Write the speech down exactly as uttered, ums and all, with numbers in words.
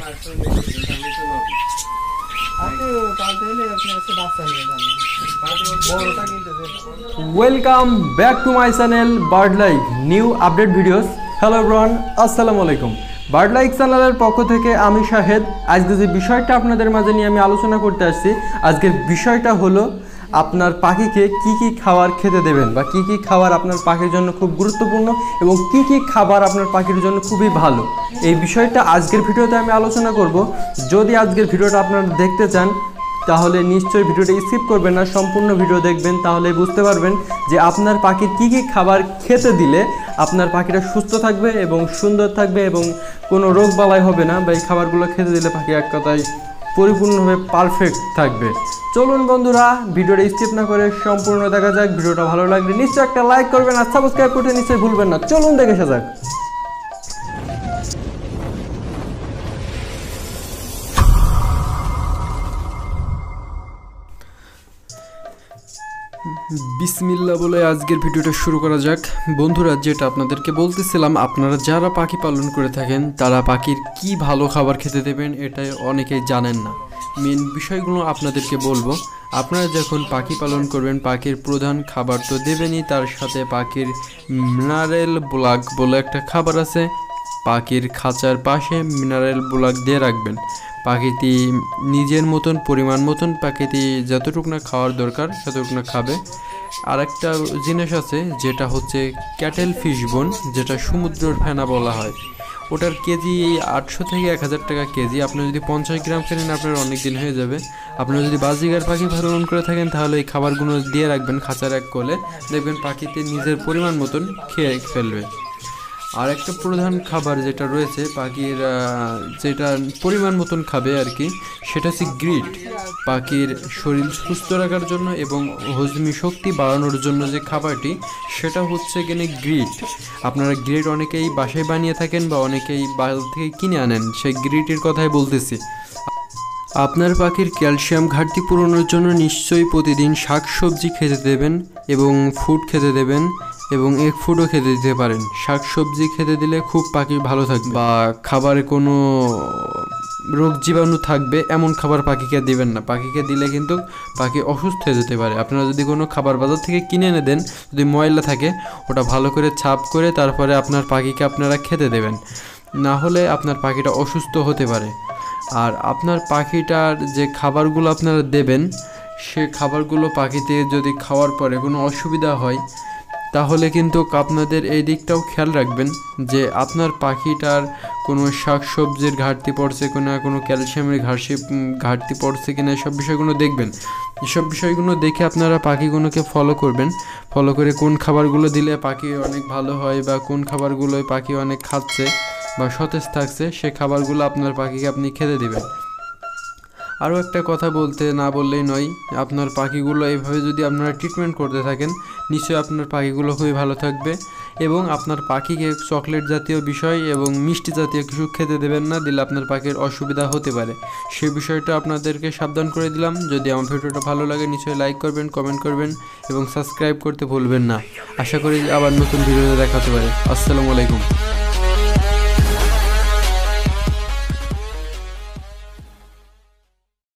Parcel में welcome back to my channel bird life new update videos. Hello everyone, अस्सलामु अलैकुम। Bird life channel पक्ष थेके आमी शाहेद। आज के विषयटा आपनादेर माझे निये आमी आलोचना करते आसछि। आजकेर विषयटा हलो आपनार पाखीके की की खाबार खेते देवें बा की की खाबार आपनार पाखिर जन्य खूब गुरुत्वपूर्ण एबं की की खाबार आपनार पाखिर जन्य खूबई भालो। एई विषयटा आजकेर भिडियोते आमी आलोचना करब। यदि आजकेर भिडियोटा आपनारा देखते चान ताहले निश्चय भिडियोटा स्किप करबेन ना, सम्पूर्ण भिडियो देखबेन, ताहले बुझते पारबेन जे आपनार पाखिर की की खाबार खेते दिले आपनार पाखिरा सुस्थ थाकबे एबं सुंदर थाकबे एबं कोनो रोग बालाई होबे ना। बा एई खाबारगुलो खेते दिले पाखि एक कथाय परिपूर्णभावे परफेक्ट थाकबे। चलुन बंधुरा भिडियोटा स्किप ना करे सम्पूर्ण देखा जाक। भिडियोटा भालो लागले निश्चय एकटा लाइक करबेन और सबस्क्राइब करते निश्चय भूलबेन ना। चलुन देखे आसा जाक। बिस्मिल्लाह बोले आजकेर भिडियोटा शुरू करा जाक। बंधुरा जेटा आपनादेरके बोलतेছিলাম আপনারা যারা পাখি পালন করে থাকেন তারা পাখির কি ভালো খাবার খেতে দেবেন এটাই অনেকেই জানেন না। মেন বিষয়গুলো আপনাদেরকে বলবো। আপনারা যখন পাখি পালন করবেন পাখির প্রধান খাবার তো দেবেনই, তার সাথে পাখির মিনারেল ব্লক বলে একটা খাবার আছে। পাখির খাঁচার পাশে মিনারেল ব্লক দিয়ে রাখবেন। পাখিটি নিজের মতন পরিমাণ মতন পাখিটি যতটুকু না খাওয়ার দরকার ততটুকু না খাবে। আর একটা জিনিস আছে যেটা হচ্ছে ক্যাটেল ফিশ বোন, যেটা সমুদ্রের ফেনা বলা হয়। ওটার কেজি আটশো থেকে এক হাজার টাকা কেজি। আপনি যদি পঞ্চাশ গ্রাম কেনেন আপনার অনেক দিন হয়ে যাবে। আপনারা যদি বাজিগার পাখি পালন করে থাকেন তাহলে এই খাবারগুলো দিয়ে রাখবেন খাঁচার এক কোলে, দেখবেন পাখিতে নিজের পরিমাণ মতন খেয়ে ফেলবে। और एक प्रधान खबर जेटा रही है पाखिर जेटा परिमाण मतन खाबे आर कि सेटा से ग्रिट। पाखिर शरीर सुस्थ रखार जन्य एवं हजमी शक्ति बाड़ानोर जन्य जे खाबारटी सेटा होच्छे किने ग्रिट। आपनारा ग्रिट अनेकेई बासाय बानिये थाकेन बा अनेकेई बाजार थेके किने आनेन, सेई ग्रिटेर कथाई बोलतेछि। আপনার পাখির ক্যালসিয়াম ঘাটতি পূরণের জন্য নিশ্চয়ই প্রতিদিন শাকসবজি খেতে দেবেন এবং ফুড খেতে দেবেন এবং এক ফুডও খেতে দিতে পারেন। শাকসবজি খেতে দিলে খুব পাখি ভালো থাকবে। বা খাবারে কোনো রোগ জীবাণু থাকবে এমন খাবার পাখিকে দিবেন না। পাখিকে দিলে কিন্তু পাখি অসুস্থ হয়ে যেতে পারে। আপনারা যদি কোনো খাবার বাজার থেকে কিনে এনে দেন যদি ময়লা থাকে ওটা ভালো করে ছাপ করে তারপরে আপনার পাখিকে আপনারা খেতে দেবেন, না হলে আপনার পাখিটা অসুস্থ হতে পারে। আর আপনার পাখিটার যে খাবারগুলো আপনারা দেবেন সে খাবারগুলো পাখিতে যদি খাওয়ার পরে কোনো অসুবিধা হয় তাহলে কিন্তু আপনাদের এই দিকটাও খেয়াল রাখবেন যে আপনার পাখিটার কোনো শাকসবজির ঘাটতি পড়ছে কিনা, কোনো ক্যালসিয়ামের ঘাটতি ঘাটতি পড়ছে কিনা, এসব বিষয়গুলো দেখবেন। এসব বিষয়গুলো দেখে আপনারা পাখিগুলোকে ফলো করবেন। ফলো করে কোন খাবারগুলো দিলে পাখি অনেক ভালো হয় বা কোন খাবারগুলোয় পাখি অনেক খাচ্ছে বা সতেজ থাকছে সে খাবারগুলো আপনার পাখিকে আপনি খেতে দেবেন। আরও একটা কথা বলতে না বললেই নয়, আপনার পাখিগুলো এইভাবে যদি আপনারা ট্রিটমেন্ট করতে থাকেন নিশ্চয়ই আপনার পাখিগুলো খুবই ভালো থাকবে। এবং আপনার পাখিকে চকলেট জাতীয় বিষয় এবং মিষ্টি জাতীয় কিছু খেতে দেবেন না, দিলে আপনার পাখির অসুবিধা হতে পারে। সে বিষয়টা আপনাদেরকে সাবধান করে দিলাম। যদি আমার ভিডিওটা ভালো লাগে নিশ্চয়ই লাইক করবেন, কমেন্ট করবেন এবং সাবস্ক্রাইব করতে ভুলবেন না। আশা করি আবার নতুন ভিডিওতে দেখাতে পারে। আসসালামু আলাইকুম।